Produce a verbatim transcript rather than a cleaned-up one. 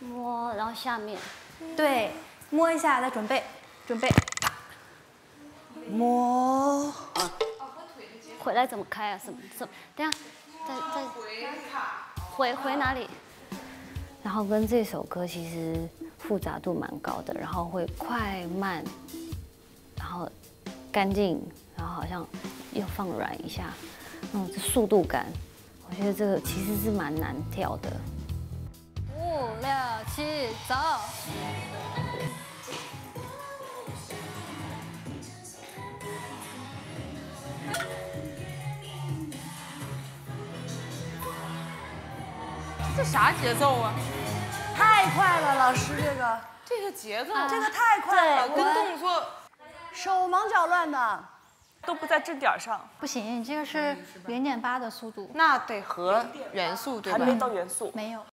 摸，然后下面，对，摸一下，再准备，准备，摸。啊，回来怎么开啊？怎么怎么？等下，再再回回哪里？然后跟这首歌其实复杂度蛮高的，然后会快慢，然后干净，然后好像又放软一下，嗯，这速度感，我觉得这个其实是蛮难跳的。 五六七，走！这啥节奏啊？太快了，老师，这个这个节奏，这个太快了，跟动作手忙脚乱的，都不在正点上。不行，这个是零点八的速度，那得和元素对吧？还没到元素，没有。